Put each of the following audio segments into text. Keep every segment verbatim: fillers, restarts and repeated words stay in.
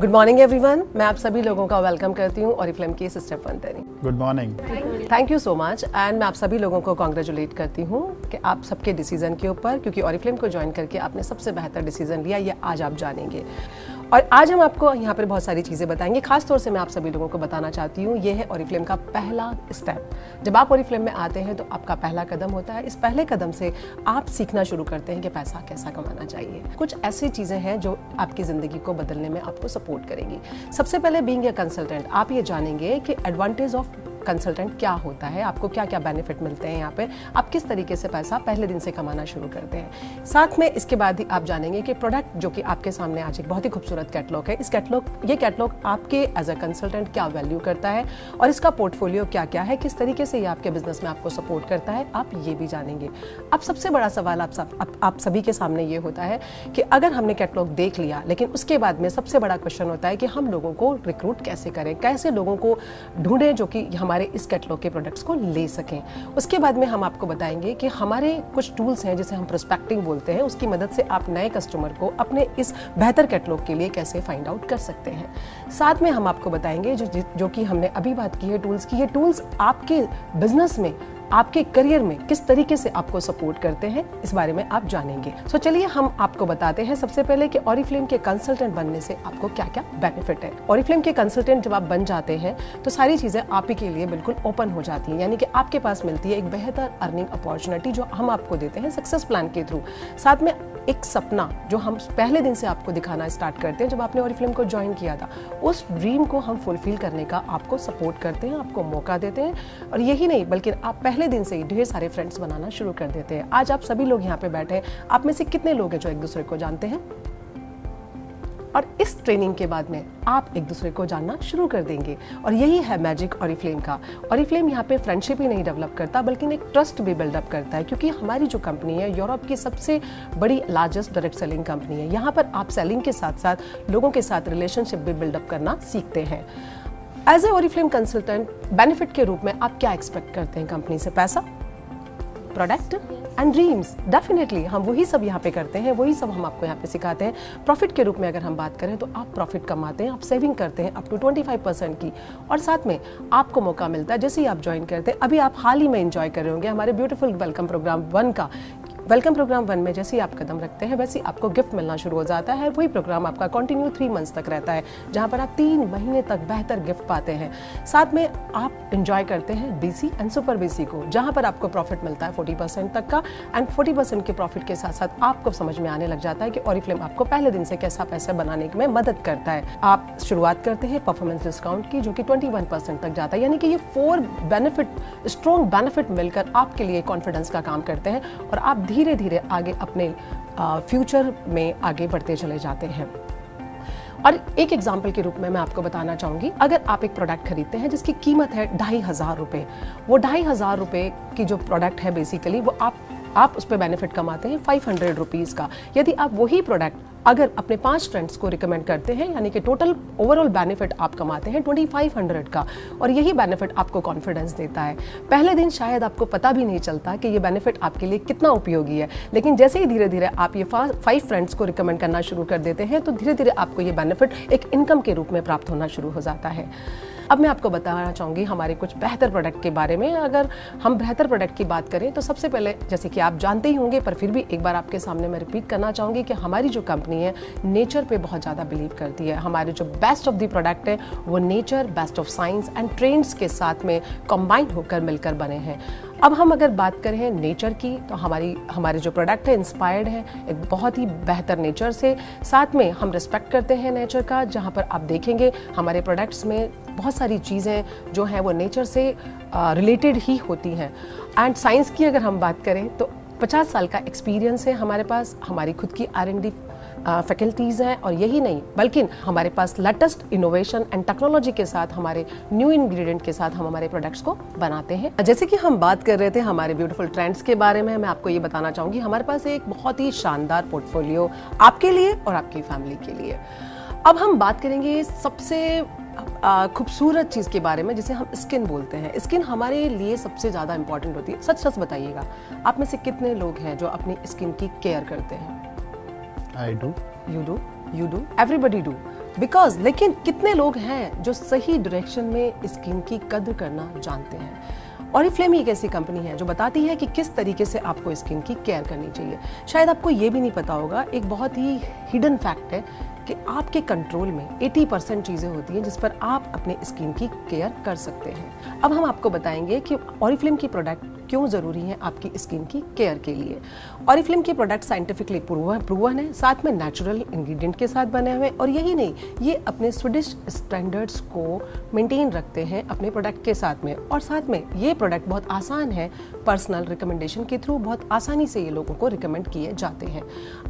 Good morning everyone, मैं आप सभी लोगों का वेलकम करती हूँ ओरिफ्लेम की सिस्टर फंतरी। Good morning, thank you so much and मैं आप सभी लोगों को कॉन्ग्रेचुलेट करती हूँ कि आप सबके डिसीजन के ऊपर, क्योंकि ओरिफ्लेम को ज्वाइन करके आपने सबसे बेहतर डिसीजन लिया, ये आज आप जानेंगे। और आज हम आपको यहाँ पर बहुत सारी चीज़ें बताएंगे। खास तौर से मैं आप सभी लोगों को बताना चाहती हूँ, ये है ओरिफ्लेम का पहला स्टेप। जब आप ओरिफ्लेम में आते हैं तो आपका पहला कदम होता है, इस पहले कदम से आप सीखना शुरू करते हैं कि पैसा कैसा कमाना चाहिए। कुछ ऐसी चीज़ें हैं जो आपकी ज़िंदगी को बदलने में आपको सपोर्ट करेंगी। सबसे पहले बीइंग अ कंसल्टेंट, आप ये जानेंगे कि एडवांटेज ऑफ कंसल्टेंट क्या होता है, आपको क्या क्या बेनिफिट मिलते हैं यहाँ पे, आप किस तरीके से पैसा पहले दिन से कमाना शुरू करते हैं। साथ में इसके बाद ही आप जानेंगे कि प्रोडक्ट जो कि आपके सामने आज एक बहुत ही खूबसूरत कैटलॉग है, इस कैटलॉग ये कैटलॉग आपके एज अ कंसल्टेंट क्या वैल्यू करता है और इसका पोर्टफोलियो क्या क्या है, किस तरीके से ये आपके बिजनेस में आपको सपोर्ट करता है, आप ये भी जानेंगे। अब सबसे बड़ा सवाल आप, सब, आप, आप सभी के सामने ये होता है कि अगर हमने कैटलॉग देख लिया, लेकिन उसके बाद में सबसे बड़ा क्वेश्चन होता है कि हम लोगों को रिक्रूट कैसे करें, कैसे लोगों को ढूंढें जो कि हमारे इस कैटलॉग के प्रोडक्ट्स को ले सकें। उसके बाद में हम आपको बताएंगे कि हमारे कुछ टूल्स हैं जिसे हम प्रोस्पेक्टिंग बोलते हैं, उसकी मदद से आप नए कस्टमर को अपने इस बेहतर कैटलॉग के लिए कैसे फाइंड आउट कर सकते हैं। साथ में हम आपको बताएंगे जो जो कि हमने अभी बात की है टूल्स की, ये टूल्स आपके बिजनेस में, आपके करियर में किस तरीके से आपको सपोर्ट करते हैं, इस बारे में आप जानेंगे। सो चलिए हम आपको बताते हैं सबसे पहले कि ओरिफ्लेम के कंसल्टेंट बनने से आपको क्या क्या बेनिफिट है। ओरिफ्लेम के कंसल्टेंट जब आप बन जाते हैं तो सारी चीज़ें आप ही के लिए बिल्कुल ओपन हो जाती हैं, यानी कि आपके पास मिलती है एक बेहतर अर्निंग अपॉर्चुनिटी जो हम आपको देते हैं सक्सेस प्लान के थ्रू। साथ में एक सपना जो हम पहले दिन से आपको दिखाना स्टार्ट करते हैं जब आपने ओरिफ्लेम को ज्वाइन किया था, उस ड्रीम को हम फुलफिल करने का आपको सपोर्ट करते हैं, आपको मौका देते हैं। और यही नहीं बल्कि आप पहले दिन से ही ढेर सारे फ्रेंड्स बनाना शुरू कर देते हैं। आज आप सभी लोग यहाँ पे बैठे हैं, आप में से कितने लोग हैं जो एक दूसरे को जानते हैं? और इस ट्रेनिंग के बाद में आप एक दूसरे को जानना शुरू कर देंगे। और यही है मैजिक ओरिफ्लेम का। ओरिफ्लेम यहाँ पे फ्रेंडशिप ही नहीं डेवलप करता बल्कि एक ट्रस्ट भी बिल्डअप करता है, क्योंकि हमारी जो कंपनी है यूरोप की सबसे बड़ी लार्जेस्ट डायरेक्ट सेलिंग कंपनी है। यहाँ पर आप सेलिंग के साथ साथ लोगों के साथ रिलेशनशिप भी बिल्डअप करना सीखते हैं। As a Oriflame consultant benefit के रूप में आप क्या एक्सपेक्ट करते हैं कंपनी से? पैसा, प्रोडक्ट एंड ड्रीम्स। डेफिनेटली हम वही सब यहाँ पे करते हैं, वही सब हम आपको यहाँ पे सिखाते हैं। प्रॉफिट के रूप में अगर हम बात करें तो आप प्रॉफिट कमाते हैं, आप सेविंग करते हैं अप टू पच्चीस परसेंट की, और साथ में आपको मौका मिलता है जैसे ही आप ज्वाइन करते हैं। अभी आप हाल ही में एंजॉय कर रहे होंगे हमारे ब्यूटीफुल वेलकम प्रोग्राम वन का। वेलकम प्रोग्राम वन में जैसे ही आप कदम रखते हैं वैसे ही आपको गिफ्ट मिलना शुरू हो जाता है। वही प्रोग्राम आपका कंटिन्यू थ्री मंथ्स तक रहता है, जहां पर आप तीन महीने तक बेहतर गिफ्ट पाते हैं। साथ में आप एंजॉय करते हैं बीसी एंड सुपर बीसी को, जहां पर आपको प्रॉफिट मिलता है चालीस परसेंट तक का। एंड चालीस परसेंट के प्रॉफिट के साथ साथ आपको समझ में आने लग जाता है कि ओरिफ्लेम आपको पहले दिन से कैसा पैसा बनाने में मदद करता है। आप शुरुआत करते हैं परफॉर्मेंस डिस्काउंट की जो कि इक्कीस परसेंट तक जाता है, यानी कि ये फोर बेनिफिट, स्ट्रॉन्ग बेनिफिट मिलकर आपके लिए कॉन्फिडेंस का काम करते हैं और आप धीरे धीरे आगे अपने फ्यूचर में आगे बढ़ते चले जाते हैं। और एक एग्जाम्पल के रूप में मैं आपको बताना चाहूँगी, अगर आप एक प्रोडक्ट खरीदते हैं जिसकी कीमत है ढाई हज़ार रुपये, वो ढाई हज़ार रुपये की जो प्रोडक्ट है बेसिकली वो आप आप उस पर बेनिफिट कमाते हैं फाइव हंड्रेड रुपीज़ का। यदि आप वही प्रोडक्ट अगर अपने पांच फ्रेंड्स को रिकमेंड करते हैं, यानी कि टोटल ओवरऑल बेनिफिट आप कमाते हैं ट्वेंटी फाइव हंड्रेड का। और यही बेनिफिट आपको कॉन्फिडेंस देता है। पहले दिन शायद आपको पता भी नहीं चलता कि ये बेनिफिट आपके लिए कितना उपयोगी है, लेकिन जैसे ही धीरे धीरे आप ये फाइव फ्रेंड्स को रिकमेंड करना शुरू कर देते हैं तो धीरे धीरे आपको ये बेनिफिट एक इनकम के रूप में प्राप्त होना शुरू हो जाता है। अब मैं आपको बताना चाहूँगी हमारे कुछ बेहतर प्रोडक्ट के बारे में। अगर हम बेहतर प्रोडक्ट की बात करें तो सबसे पहले, जैसे कि आप जानते ही होंगे पर फिर भी एक बार आपके सामने मैं रिपीट करना चाहूँगी कि हमारी जो कंपनी है नेचर पे बहुत ज़्यादा बिलीव करती है। हमारे जो बेस्ट ऑफ द प्रोडक्ट है वो nature, best of science and trends के साथ में कम्बाइंड होकर मिलकर बने हैं। अब हम अगर बात करें नेचर की तो हमारी हमारे जो प्रोडक्ट है इंस्पायर्ड है एक बहुत ही बेहतर नेचर से। साथ में हम रिस्पेक्ट करते हैं नेचर का, जहाँ पर आप देखेंगे हमारे प्रोडक्ट्स में बहुत सारी चीज़ें जो हैं वो नेचर से रिलेटेड ही होती हैं। एंड साइंस की अगर हम बात करें तो पचास साल का एक्सपीरियंस है हमारे पास, हमारी खुद की आर एंड डी फैकल्टीज़ हैं। और यही नहीं बल्कि हमारे पास लेटेस्ट इनोवेशन एंड टेक्नोलॉजी के साथ, हमारे न्यू इंग्रेडिएंट के साथ हम हमारे प्रोडक्ट्स को बनाते हैं। जैसे कि हम बात कर रहे थे हमारे ब्यूटीफुल ट्रेंड्स के बारे में, मैं आपको ये बताना चाहूँगी हमारे पास एक बहुत ही शानदार पोर्टफोलियो आपके लिए और आपकी फैमिली के लिए। अब हम बात करेंगे सबसे खूबसूरत चीज़ के बारे में जिसे हम स्किन बोलते हैं। स्किन हमारे लिए सबसे ज़्यादा इंपॉर्टेंट होती है। सच सच बताइएगा, आप में से कितने लोग हैं जो अपनी स्किन की केयर करते हैं? I do. You do. You do. Everybody do. Because लेकिन कितने लोग हैं जो सही डायरेक्शन में स्किन की कद्र करना जानते हैं। ऑरिफ्लेम एक ऐसी कंपनी है जो बताती है कि किस तरीके से आपको स्किन की केयर करनी चाहिए। शायद आपको ये भी नहीं पता होगा, एक बहुत ही हिडन फैक्ट है कि आपके कंट्रोल में अस्सी परसेंट चीज़ें होती हैं जिस पर आप अपने स्किन की केयर कर सकते हैं। अब हम आपको बताएंगे कि ऑरिफ्लेम की प्रोडक्ट क्यों ज़रूरी है आपकी स्किन की केयर के लिए। ऑरिफ्लेम के प्रोडक्ट साइंटिफिकली प्रूवन है, साथ में नेचुरल इंग्रेडिएंट के साथ बने हुए, और यही नहीं, ये अपने स्वीडिश स्टैंडर्ड्स को मेंटेन रखते हैं अपने प्रोडक्ट के साथ में, और साथ में ये प्रोडक्ट बहुत आसान है, पर्सनल रिकमेंडेशन के थ्रू बहुत आसानी से ये लोगों को रिकमेंड किए जाते हैं।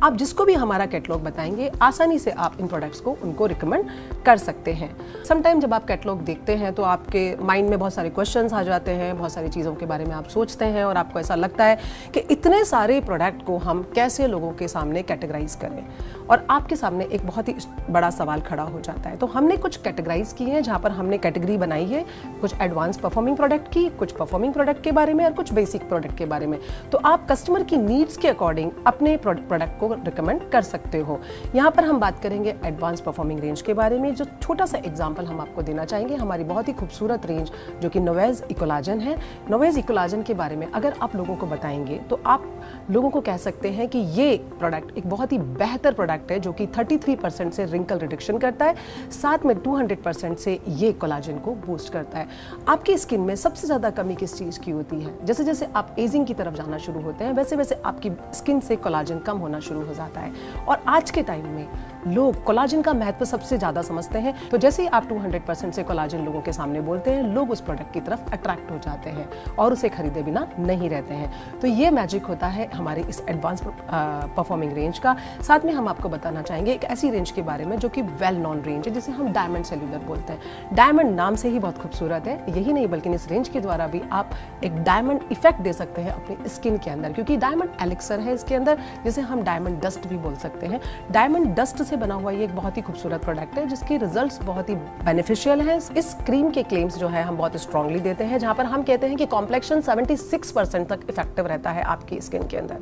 आप जिसको भी हमारा कैटलॉग बताएंगे, आसानी से आप इन प्रोडक्ट्स को उनको रिकमेंड कर सकते हैं। समटाइम जब आप कैटलॉग देखते हैं तो आपके माइंड में बहुत सारे क्वेश्चंस आ जाते हैं, बहुत सारी चीज़ों के बारे में आप सोचते हैं, और आपको ऐसा लगता है कि इतने सारे प्रोडक्ट को हम कैसे लोगों के सामने कैटेगराइज करें, और आपके सामने एक बहुत ही बड़ा सवाल खड़ा हो जाता है। तो हमने कुछ कैटेगराइज किए हैं, जहाँ पर हमने कैटेगरी बनाई है कुछ एडवांस परफॉर्मिंग प्रोडक्ट की, कुछ परफॉर्मिंग प्रोडक्ट के बारे में, और कुछ बेसिक प्रोडक्ट के बारे में। तो आप कस्टमर की नीड्स के अकॉर्डिंग अपने प्रोडक्ट को रिकमेंड कर सकते हो। यहाँ पर हम बात करेंगे एडवांस परफॉर्मिंग रेंज के बारे में। जो छोटा सा एग्जाम्पल हम आपको देना चाहेंगे हमारी बहुत ही खूबसूरत रेंज जो कि नोवेज इकोलाजन है। नोवेज इकोलाजन के बारे में अगर आप लोगों को बताएंगे तो आप लोगों को कह सकते हैं कि ये प्रोडक्ट एक बहुत ही बेहतर प्रोडक्ट है जो कि तैंतीस परसेंट से रिंकल रिडक्शन करता है, साथ में दो सौ परसेंट से ये कोलाजन को बूस्ट करता है। आपकी स्किन में सबसे ज़्यादा कमी किस चीज़ की होती है? जैसे जैसे आप एजिंग की तरफ जाना शुरू होते हैं, वैसे वैसे आपकी स्किन से कोलाजन कम होना शुरू हो जाता है, और आज के टाइम में लोग कोलाजन का महत्व सबसे ज़्यादा समझते हैं। तो जैसे ही आप दो सौ परसेंट से कोलाजन लोगों के सामने बोलते हैं, लोग उस प्रोडक्ट की तरफ अट्रैक्ट हो जाते हैं और उसे खरीदे बिना नहीं रहते हैं। तो ये मैजिक होता है हमारे इस एडवांस परफॉर्मिंग रेंज का। साथ में हम आपको बताना चाहेंगे एक ऐसी रेंज के बारे में जो कि वेल नॉन रेंज है, जिसे हम डायमंड सेल्यूलर बोलते हैं। डायमंड नाम से ही बहुत खूबसूरत है। यही नहीं बल्कि इस रेंज के द्वारा भी आप एक डायमंड इफेक्ट दे सकते हैं अपनी स्किन के अंदर, क्योंकि डायमंड एलिक्सर है इसके अंदर, जिसे हम डायमंड डस्ट भी बोल सकते हैं। डायमंड डस्ट से बना हुआ ये एक बहुत ही खूबसूरत प्रोडक्ट है जिसके रिजल्ट्स बहुत ही बेनिफिशियल हैं। इस क्रीम के क्लेम्स जो है हम बहुत स्ट्रांगली देते हैं, जहाँ पर हम कहते हैं कि कॉम्प्लेक्शन छिहत्तर परसेंट तक इफेक्टिव रहता है आपकी स्किन के अंदर।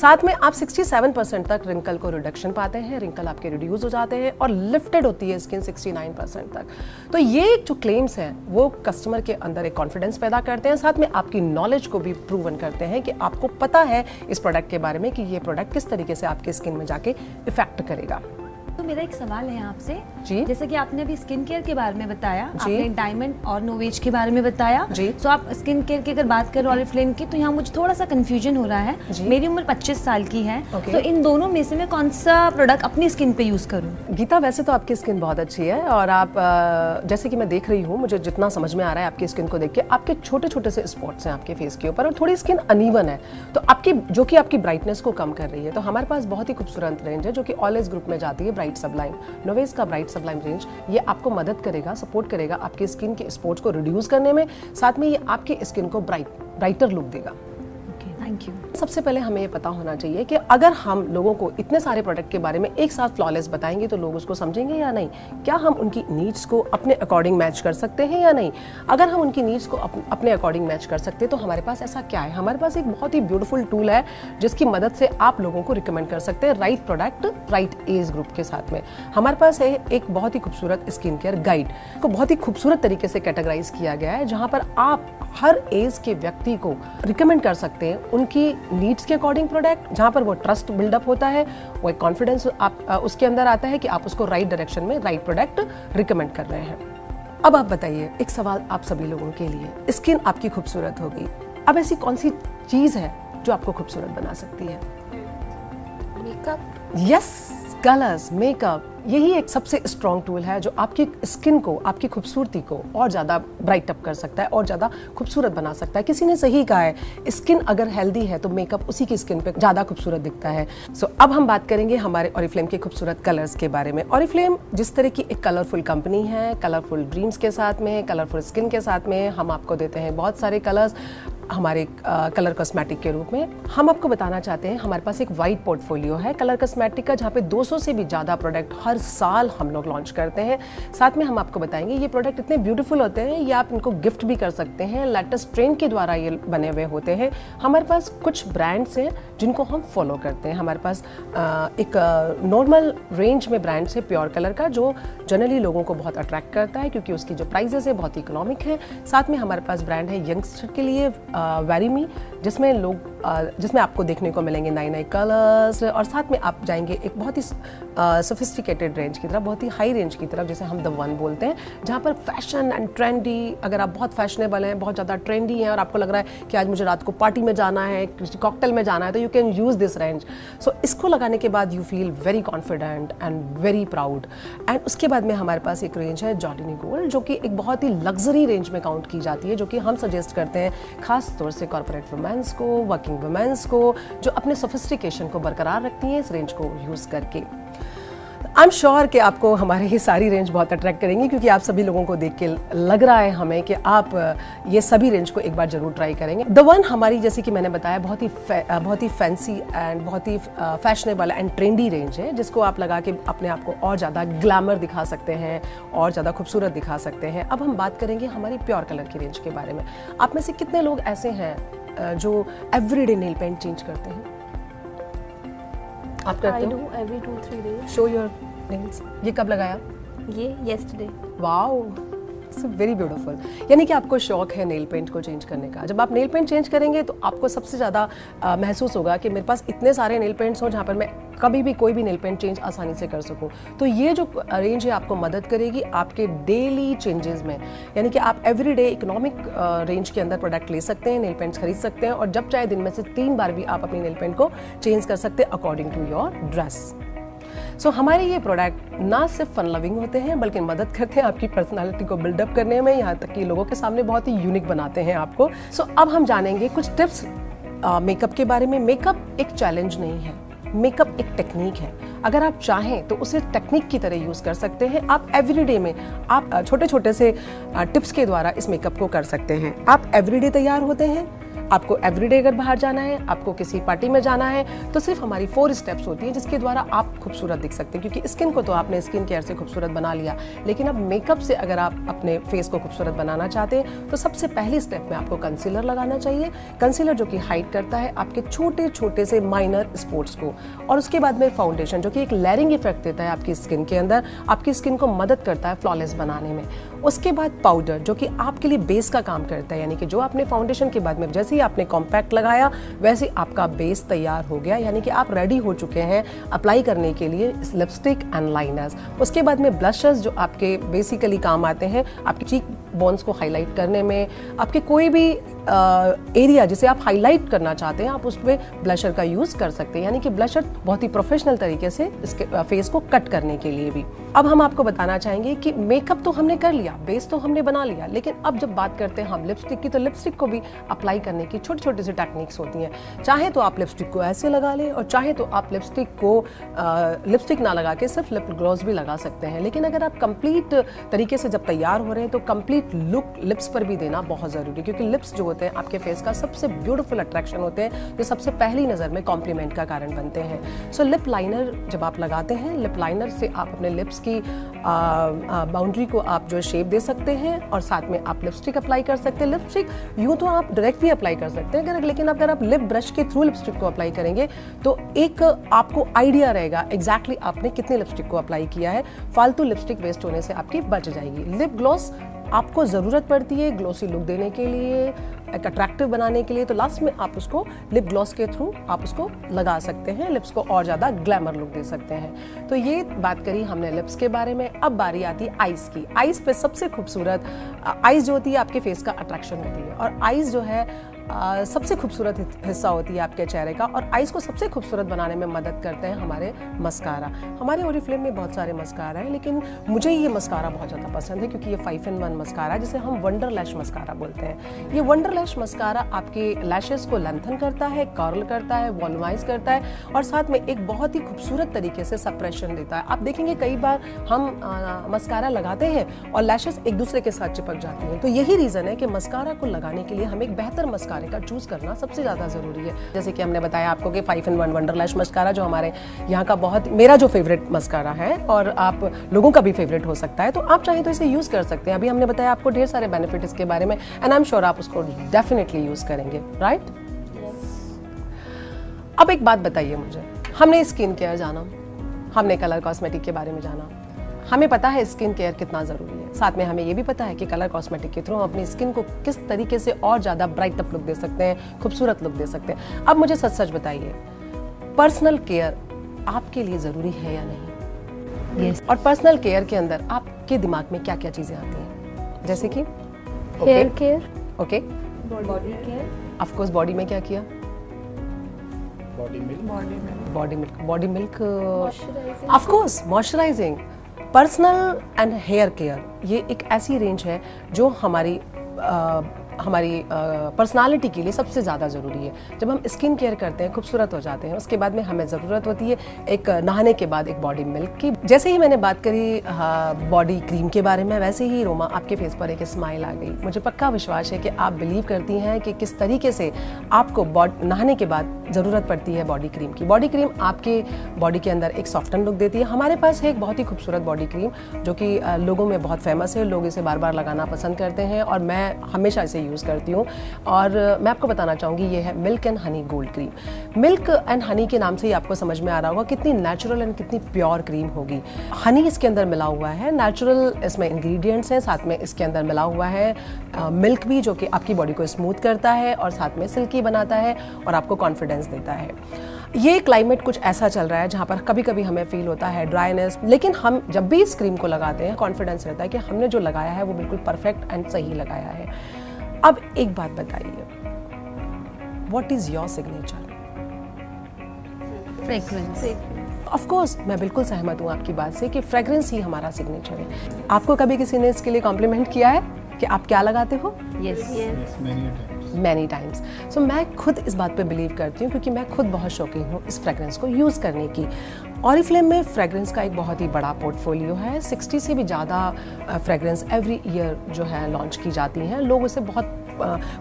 साथ में आप सड़सठ परसेंट तक रिंकल को रिडक्शन पाते हैं, रिंकल आपके रिड्यूस हो जाते हैं, और लिफ्टेड होती है स्किन उनहत्तर परसेंट तक। तो ये जो क्लेम्स हैं वो कस्टमर के अंदर एक कॉन्फिडेंस पैदा करते हैं, साथ में आपकी नॉलेज को भी प्रूवन करते हैं कि आपको पता है इस प्रोडक्ट के बारे में कि ये प्रोडक्ट किस तरीके से आपकी स्किन में जाके इफेक्ट करेगा। तो मेरा एक सवाल है आपसे जी, जैसे कि आपने अभी स्किन केयर के बारे में बताया, आपने डायमंड और नोवेज के बारे में बताया जी, तो आप स्किन केयर की अगर बात करें ऑरिफ्लेम की, तो यहाँ मुझे थोड़ा सा कंफ्यूजन हो रहा है जी। मेरी उम्र पच्चीस साल की है, तो इन दोनों में से मैं कौन सा प्रोडक्ट अपनी स्किन पे यूज करूँ? गीता, वैसे तो आपकी स्किन बहुत अच्छी है, और आप जैसे कि मैं देख रही हूँ, मुझे जितना समझ में आ रहा है आपकी स्किन को देख के, आपके छोटे छोटे से स्पॉट्स हैं आपके फेस के ऊपर, और थोड़ी स्किन अनइवन है, तो आपकी जो कि आपकी ब्राइटनेस को कम कर रही है। तो हमारे पास बहुत ही खूबसूरत रेंज है जो कि ऑल एज ग्रुप में जाती है, ब्राइट सबलाइम। नोवेज का ब्राइट सबलाइम रेंज ये आपको मदद करेगा, सपोर्ट करेगा आपकी स्किन के स्पॉट्स को रिड्यूस करने में, साथ में ये आपकी स्किन को ब्राइट ब्राइटर लुक देगा। Thank you. सबसे पहले हमें ये पता होना चाहिए कि अगर हम लोगों को इतने सारे प्रोडक्ट के बारे में एक साथ फ्लॉलेस बताएंगे तो लोग उसको समझेंगे या नहीं, क्या हम उनकी नीड्स को अपने अकॉर्डिंग मैच कर सकते हैं या नहीं। अगर हम उनकी नीड्स को अप, अपने अकॉर्डिंग मैच कर सकते हैं तो हमारे पास ऐसा क्या है? हमारे पास एक बहुत ही ब्यूटीफुल टूल है जिसकी मदद से आप लोगों को रिकमेंड कर सकते हैं right product right age group के साथ में। हमारे पास है एक बहुत ही खूबसूरत स्किन केयर गाइड को बहुत ही खूबसूरत तरीके से कैटेगराइज किया गया है, जहाँ पर आप हर एज के व्यक्ति को रिकमेंड कर सकते हैं उनकी नीड्स के अकॉर्डिंग प्रोडक्ट, जहाँ पर वो ट्रस्ट बिल्डअप होता है, वो एक कॉन्फिडेंस आप उसके अंदर आता है कि आप उसको राइट डायरेक्शन में राइट प्रोडक्ट रिकमेंड कर रहे हैं। अब आप बताइए एक सवाल आप सभी लोगों के लिए, स्किन आपकी खूबसूरत होगी, अब ऐसी कौन सी चीज़ है जो आपको खूबसूरत बना सकती है? मेकअप। यस, कलर्स, मेकअप, यही एक सबसे स्ट्रॉन्ग टूल है जो आपकी स्किन को, आपकी खूबसूरती को और ज़्यादा ब्राइट अप कर सकता है और ज़्यादा खूबसूरत बना सकता है। किसी ने सही कहा है, स्किन अगर हेल्दी है तो मेकअप उसी की स्किन पे ज़्यादा खूबसूरत दिखता है। सो so, अब हम बात करेंगे हमारे ऑरिफ्लेम के खूबसूरत कलर्स के बारे में। ऑरिफ्लेम जिस तरह की एक कलरफुल कंपनी है, कलरफुल ड्रीम्स के साथ में, कलरफुल स्किन के साथ में, हम आपको देते हैं बहुत सारे कलर्स। हमारे कलर कॉस्मेटिक के रूप में। हम आपको बताना चाहते हैं हमारे पास एक वाइड पोर्टफोलियो है कलर कॉस्मेटिक का, जहाँ पे दो सौ से भी ज़्यादा प्रोडक्ट हर साल हम लोग लॉन्च करते हैं। साथ में हम आपको बताएंगे ये प्रोडक्ट इतने ब्यूटीफुल होते हैं ये आप इनको गिफ्ट भी कर सकते हैं, लेटेस्ट ट्रेंड के द्वारा ये बने हुए होते हैं। हमारे पास कुछ ब्रांड्स हैं जिनको हम फॉलो करते हैं। हमारे पास एक नॉर्मल रेंज में ब्रांड्स है प्योर कलर का, जो जनरली लोगों को बहुत अट्रैक्ट करता है क्योंकि उसकी जो प्राइजेस है बहुत इकोनॉमिक है। साथ में हमारे पास ब्रांड है यंगस्टर के लिए वैरी मी, जिसमें लोग जिसमें आपको देखने को मिलेंगे नए नए कलर्स, और साथ में आप जाएंगे एक बहुत ही सोफिस्टिकेटेड रेंज की तरफ, बहुत ही हाई रेंज की तरफ, जैसे हम द वन बोलते हैं, जहाँ पर फैशन एंड ट्रेंडी, अगर आप बहुत फैशनेबल हैं, बहुत ज़्यादा ट्रेंडी हैं और आपको लग रहा है कि आज मुझे रात को पार्टी में जाना है, कॉकटेल में जाना है, तो you can use this range. So इसको लगाने के बाद you feel very confident and very proud. And उसके बाद में हमारे पास एक रेंज है जॉर्डनी गोल्ड, जो कि एक बहुत ही लग्जरी रेंज में काउंट की जाती है, जो कि हम सजेस्ट करते हैं खास तौर से कॉर्पोरेट वुमेंस को, वर्किंग वुमेंस को, जो अपने सोफिस्टिकेशन को बरकरार रखती हैं इस रेंज को यूज़ करके। आई एम श्योर कि आपको हमारे ये सारी रेंज बहुत अट्रैक्ट करेंगी, क्योंकि आप सभी लोगों को देख के लग रहा है हमें कि आप ये सभी रेंज को एक बार ज़रूर ट्राई करेंगे। द वन हमारी, जैसे कि मैंने बताया, बहुत ही बहुत ही फैंसी एंड बहुत ही फैशनेबल एंड ट्रेंडी रेंज है, जिसको आप लगा के अपने आप को और ज़्यादा ग्लैमर दिखा सकते हैं और ज़्यादा खूबसूरत दिखा सकते हैं। अब हम बात करेंगे हमारी प्योर कलर की रेंज के बारे में। आप में से कितने लोग ऐसे हैं जो एवरीडे नेल पेंट चेंज करते हैं? आप करते हो? I do every two three days. Show your nails. ये कब लगाया? ये yesterday. Wow, it's very beautiful. यानी कि आपको शौक है नेल पेंट को चेंज करने का। जब आप नेल पेंट चेंज करेंगे तो आपको सबसे ज़्यादा महसूस होगा कि मेरे पास इतने सारे नेल पेंट्स हों जहाँ पर मैं कभी भी कोई भी नेल पेंट चेंज आसानी से कर सकूं। तो ये जो रेंज है आपको मदद करेगी आपके डेली चेंजेस में, यानी कि आप एवरीडे इकोनॉमिक रेंज के अंदर प्रोडक्ट ले सकते हैं, नेल पेंट्स खरीद सकते हैं, और जब चाहे दिन में से तीन बार भी आप अपनी नेल पेंट को चेंज कर सकते हैं according to your dress. So so, हमारे ये प्रोडक्ट ना सिर्फ फन लविंग होते हैं बल्कि मदद करते हैं आपकी पर्सनालिटी को बिल्डअप करने में, यहाँ तक कि लोगों के सामने बहुत ही यूनिक बनाते हैं आपको। सो so, अब हम जानेंगे कुछ टिप्स मेकअप के बारे में। मेकअप एक चैलेंज नहीं है, मेकअप एक टेक्निक है। अगर आप चाहें तो उसे टेक्निक की तरह यूज़ कर सकते हैं। आप एवरीडे में आप छोटे छोटे से टिप्स के द्वारा इस मेकअप को कर सकते हैं। आप एवरीडे तैयार होते हैं, आपको एवरीडे अगर बाहर जाना है, आपको किसी पार्टी में जाना है, तो सिर्फ हमारी फोर स्टेप्स होती है जिसके द्वारा आप खूबसूरत दिख सकते हैं, क्योंकि स्किन को तो आपने स्किन केयर से खूबसूरत बना लिया, लेकिन अब मेकअप से अगर आप अपने फेस को खूबसूरत बनाना चाहते हैं तो सबसे पहली स्टेप में आपको कंसीलर लगाना चाहिए। कंसीलर जो कि हाइड करता है आपके छोटे छोटे से माइनर स्पॉट्स को, और उसके बाद में फाउंडेशन जो कि एक लेयरिंग इफेक्ट देता है आपकी स्किन के अंदर, आपकी स्किन को मदद करता है फ्लॉलेस बनाने में। उसके बाद पाउडर जो कि आपके लिए बेस का काम करता है, यानी कि जो आपने फाउंडेशन के बाद में जैसे ही आपने कॉम्पैक्ट लगाया वैसे आपका बेस तैयार हो गया, यानी कि आप रेडी हो चुके हैं अप्लाई करने के लिए लिपस्टिक एंड लाइनर्स। उसके बाद में ब्लशर्स जो आपके बेसिकली काम आते हैं आपकी चीक बोन्स को हाईलाइट करने में, आपके कोई भी एरिया जिसे आप हाईलाइट करना चाहते हैं आप उसमें ब्लशर का यूज़ कर सकते हैं, यानी कि ब्लशर बहुत ही प्रोफेशनल तरीके से इसके फेस को कट करने के लिए भी। अब हम आपको बताना चाहेंगे कि मेकअप तो हमने कर लिया, बेस तो हमने बना लिया, लेकिन अब जब बात करते हैं हम लिपस्टिक की, तो लिपस्टिक को भी अप्लाई करने की छोटी छोटी सी टेक्निक्स होती हैं। चाहे तो आप लिपस्टिक को ऐसे लगा लें, और चाहे तो आप लिपस्टिक को लिपस्टिक ना लगा के सिर्फ लिप ग्लॉस भी लगा सकते हैं, लेकिन अगर आप कंप्लीट तरीके से जब तैयार हो रहे हैं तो कंप्लीट लुक लिप्स पर भी देना बहुत ज़रूरी है, क्योंकि लिप्स जो होते हैं आपके फेस का सबसे ब्यूटीफुल अट्रैक्शन होते हैं, जो सबसे पहली नज़र में कॉम्प्लीमेंट का कारण बनते हैं। सो लिप लाइनर जब आप लगाते हैं, लिप लाइनर से आप अपने लिप्स की बाउंड्री को आप जो शेप दे सकते हैं, और साथ में आप लिपस्टिक अप्लाई कर सकते हैं। लिपस्टिक यूँ तो आप डायरेक्ट भी अप्लाई कर सकते हैं, अगर लेकिन अगर आप लिप ब्रश के थ्रू लिपस्टिक को अप्लाई करेंगे तो एक आपको आइडिया रहेगा एग्जैक्टली आपने कितने लिपस्टिक को अप्लाई किया है, फालतू लिपस्टिक वेस्ट होने से आपकी बच जाएगी। लिप ग्लॉस आपको ज़रूरत पड़ती है ग्लॉसी लुक देने के लिए, एक अट्रैक्टिव बनाने के लिए, तो लास्ट में आप उसको लिप ग्लॉस के थ्रू आप उसको लगा सकते हैं, लिप्स को और ज़्यादा ग्लैमर लुक दे सकते हैं। तो ये बात करी हमने लिप्स के बारे में। अब बारी आती है आइज़ की। आइज़ पे सबसे खूबसूरत आइज़ जो होती है आपके फेस का अट्रैक्शन होती है, और आइज़ जो है Uh, सबसे खूबसूरत हिस्सा होती है आपके चेहरे का, और आइज़ को सबसे खूबसूरत बनाने में मदद करते हैं हमारे मस्कारा। हमारे ओरिफ्लेम में बहुत सारे मस्कारा हैं, लेकिन मुझे ये मस्कारा बहुत ज़्यादा पसंद है क्योंकि ये फाइव इन वन मस्कारा, जिसे हम वंडर लैश मस्कारा बोलते हैं। ये वंडर लैश मस्कारा आपके लैशेज़ को लेंथन करता है, कर्ल करता है, वॉल्यूमाइज करता है, और साथ में एक बहुत ही खूबसूरत तरीके से सप्रेशन देता है। आप देखेंगे कई बार हम आ, मस्कारा लगाते हैं और लैशेज़ एक दूसरे के साथ चिपक जाती हैं, तो यही रीज़न है कि मस्कारा को लगाने के लिए हमें एक बेहतर मस्कारा मस्कारे का चूज़ करना सबसे ज़्यादा ज़रूरी है। जैसे कि हमने बताया आपको कि five in one wonder lash mascara जो हमारे यहाँ का बहुत मेरा जो फेवरेट मस्कारा है और आप लोगों का भी फेवरेट हो सकता है, तो आप चाहें तो इसे यूज़ कर सकते हैं। अभी हमने बताया आपको ढेर सारे बेनिफिट इसके बारे में एंड आई एम श्योर आप उसको डेफिनेटली यूज़ करेंगे, राइट? अब एक बात बताइए मुझे, हमने स्किन केयर जाना, हमने कलर कॉस्मेटिक के बारे में जाना, हमें पता है स्किन केयर कितना ज़रूरी है, साथ में हमें ये भी पता है कि कलर कॉस्मेटिक के थ्रू हम अपनी स्किन को किस तरीके से और ज़्यादा ब्राइट अप लुक दे सकते हैं, खूबसूरत लुक दे सकते हैं। अब मुझे सच सच बताइए, पर्सनल केयर आपके लिए ज़रूरी है या नहीं? यस। और पर्सनल केयर के अंदर आपके दिमाग में क्या क्या चीज़ें आती हैं? जैसे कि hair care, okay, body care, of course body में क्या किया? Body milk, body milk, body milk, of course moisturising. Personal and hair care ये एक ऐसी रेंज है जो हमारी आ, हमारी पर्सनालिटी के लिए सबसे ज़्यादा ज़रूरी है। जब हम स्किन केयर करते हैं, खूबसूरत हो जाते हैं, उसके बाद में हमें ज़रूरत होती है एक नहाने के बाद एक बॉडी मिल्क की। जैसे ही मैंने बात करी बॉडी क्रीम के बारे में, वैसे ही रोमा आपके फेस पर एक स्माइल आ गई। मुझे पक्का विश्वास है कि आप बिलीव करती हैं कि किस तरीके से आपको नहाने के बाद ज़रूरत पड़ती है बॉडी क्रीम की। बॉडी क्रीम आपके बॉडी के अंदर एक सॉफ्टन लुक देती है। हमारे पास है एक बहुत ही खूबसूरत बॉडी क्रीम जो कि लोगों में बहुत फेमस है, लोग इसे बार बार लगाना पसंद करते हैं और मैं हमेशा इसे यूज़ करती हूँ। और मैं आपको बताना चाहूँगी ये है milk and honey gold cream. Milk and honey के नाम से ही आपको समझ में आ रहा होगा कितनी नेचुरल एंड कितनी प्योर क्रीम होगी। हनी इसके अंदर मिला हुआ है, नेचुरल इसमें इंग्रेडिएंट्स हैं, साथ में इसके अंदर मिला हुआ है मिल्क भी जो कि आपकी बॉडी को स्मूथ करता है और साथ में सिल्की बनाता है और आपको कॉन्फिडेंस देता है। ये क्लाइमेट कुछ ऐसा चल रहा है जहाँ पर कभी कभी हमें फील होता है ड्राइनेस, लेकिन हम जब भी इस क्रीम को लगाते हैं कॉन्फिडेंस रहता है कि हमने जो लगाया है वो बिल्कुल परफेक्ट एंड सही लगाया है। अब एक बात बताइए, what is your signature? Fragrance. Of course मैं बिल्कुल सहमत हूँ आपकी बात से कि फ्रेग्रेंस ही हमारा सिग्नेचर है। आपको कभी किसी ने इसके लिए कॉम्प्लीमेंट किया है कि आप क्या लगाते हो? Yes, many times. सो मैं खुद इस बात पे बिलीव करती हूँ क्योंकि मैं खुद बहुत शौकीन हूँ इस फ्रेग्रेंस को यूज़ करने की। ऑरिफ्लेम में फ्रेग्रेंस का एक बहुत ही बड़ा पोर्टफोलियो है, साठ से भी ज़्यादा फ्रेग्रेंस एवरी ईयर जो है लॉन्च की जाती हैं, लोग उसे बहुत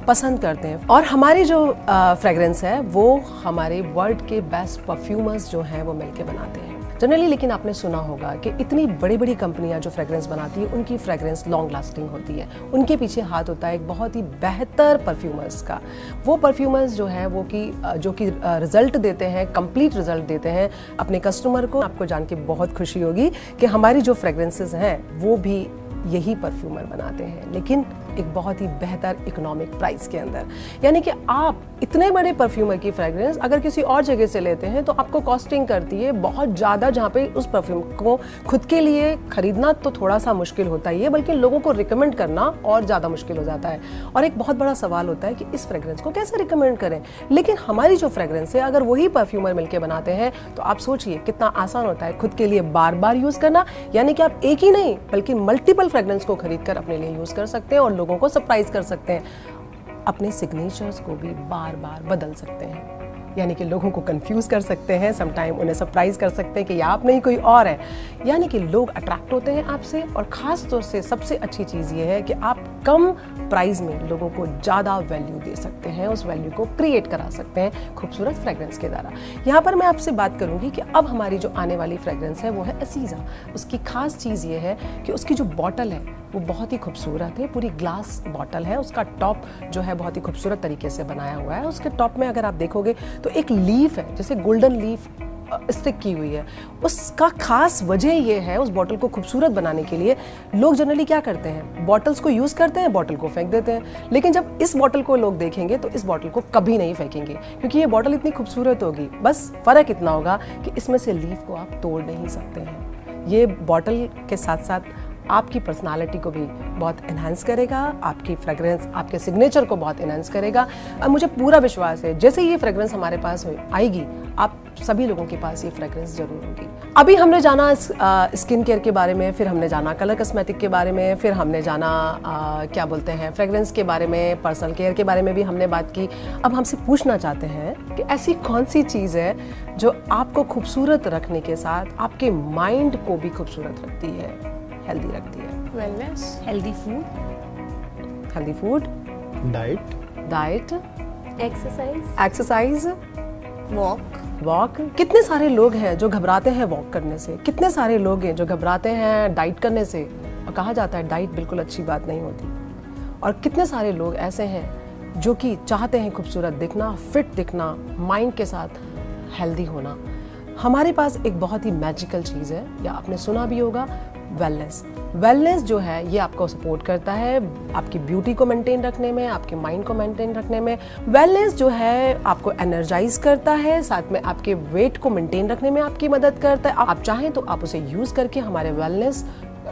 पसंद करते हैं। और हमारे जो फ्रेग्रेंस है वो हमारे वर्ल्ड के बेस्ट परफ्यूमर्स जो हैं वो मिलके बनाते हैं जनरली। लेकिन आपने सुना होगा कि इतनी बड़ी बड़ी कंपनियां जो फ्रेग्रेंस बनाती हैं उनकी फ्रेग्रेंस लॉन्ग लास्टिंग होती है, उनके पीछे हाथ होता है एक बहुत ही बेहतर परफ्यूमर्स का। वो परफ्यूमर्स जो है वो कि जो कि रिजल्ट देते हैं, कंप्लीट रिजल्ट देते हैं अपने कस्टमर को। आपको जान के बहुत खुशी होगी कि हमारी जो फ्रेग्रेंसेज हैं वो भी यही परफ्यूमर बनाते हैं, लेकिन एक बहुत ही बेहतर इकोनॉमिक प्राइस के अंदर। यानी कि आप इतने बड़े परफ्यूमर की फ्रेग्रेंस अगर किसी और जगह से लेते हैं तो आपको कॉस्टिंग करती है बहुत ज़्यादा, जहाँ पे उस परफ्यूम को खुद के लिए खरीदना तो थोड़ा सा मुश्किल होता ही है, बल्कि लोगों को रिकमेंड करना और ज़्यादा मुश्किल हो जाता है। और एक बहुत बड़ा सवाल होता है कि इस फ्रेग्रेंस को कैसे रिकमेंड करें। लेकिन हमारी जो फ्रेग्रेंस है अगर वही परफ्यूमर मिलकर बनाते हैं तो आप सोचिए कितना आसान होता है खुद के लिए बार बार यूज़ करना। यानी कि आप एक ही नहीं बल्कि मल्टीपल फ्रेग्रेंस को खरीद कर अपने लिए यूज़ कर सकते हैं और लोगों को सरप्राइज कर सकते हैं, अपने सिग्नेचर्स को भी बार बार बदल सकते हैं। यानी कि लोगों को कंफ्यूज कर सकते हैं, समटाइम उन्हें सरप्राइज कर सकते हैं कि ये आप नहीं कोई और है। यानी कि लोग अट्रैक्ट होते हैं आपसे और ख़ास तौर से सबसे अच्छी चीज़ ये है कि आप कम प्राइस में लोगों को ज़्यादा वैल्यू दे सकते हैं, उस वैल्यू को क्रिएट करा सकते हैं खूबसूरत फ्रेग्रेंस के द्वारा। यहाँ पर मैं आपसे बात करूँगी कि अब हमारी जो आने वाली फ्रेग्रेंस है वो है असीज़ा। उसकी खास चीज़ ये है कि उसकी जो बॉटल है वो बहुत ही खूबसूरत है, पूरी ग्लास बॉटल है, उसका टॉप जो है बहुत ही खूबसूरत तरीके से बनाया हुआ है। उसके टॉप में अगर आप देखोगे तो एक लीफ है जैसे गोल्डन लीफ स्टिक की हुई है। उसका खास वजह यह है उस बॉटल को खूबसूरत बनाने के लिए लोग जनरली क्या करते हैं, बॉटल्स को यूज़ करते हैं, बॉटल को फेंक देते हैं। लेकिन जब इस बॉटल को लोग देखेंगे तो इस बॉटल को कभी नहीं फेंकेंगे क्योंकि ये बॉटल इतनी खूबसूरत होगी। बस फ़र्क इतना होगा कि इसमें से लीफ को आप तोड़ नहीं सकते हैं। ये बॉटल के साथ साथ आपकी पर्सनालिटी को भी बहुत इन्हांस करेगा, आपकी फ्रेग्रेंस आपके सिग्नेचर को बहुत इन्हांस करेगा। और मुझे पूरा विश्वास है जैसे ये फ्रेग्रेंस हमारे पास आएगी आप सभी लोगों के पास ये फ्रेग्रेंस जरूर होगी। अभी हमने जाना स्किन केयर के बारे में, फिर हमने जाना कलर कॉस्मेटिक के बारे में, फिर हमने जाना आ, क्या बोलते हैं फ्रेग्रेंस के बारे में, पर्सनल केयर के बारे में भी हमने बात की। अब हमसे पूछना चाहते हैं कि ऐसी कौन सी चीज़ है जो आपको खूबसूरत रखने के साथ आपके माइंड को भी खूबसूरत रखती है, हेल्दी रखती है? Wellness, healthy food, healthy food, diet, diet, exercise exercise walk walk कितने सारे लोग हैं जो घबराते हैं वॉक करने से, कितने सारे लोग हैं जो घबराते हैं डाइट करने से, और कहा जाता है डाइट बिल्कुल अच्छी बात नहीं होती, और कितने सारे लोग ऐसे हैं जो कि चाहते हैं खूबसूरत दिखना, फिट दिखना, माइंड के साथ हेल्दी होना। हमारे पास एक बहुत ही मैजिकल चीज़ है, या आपने सुना भी होगा, वेलनेस। वेलनेस जो है ये आपको सपोर्ट करता है आपकी ब्यूटी को मेंटेन रखने में, आपके माइंड को मेंटेन रखने में। वेलनेस जो है आपको एनर्जाइज करता है, साथ में आपके वेट को मेंटेन रखने में आपकी मदद करता है। आप चाहें तो आप उसे यूज़ करके हमारे वेलनेस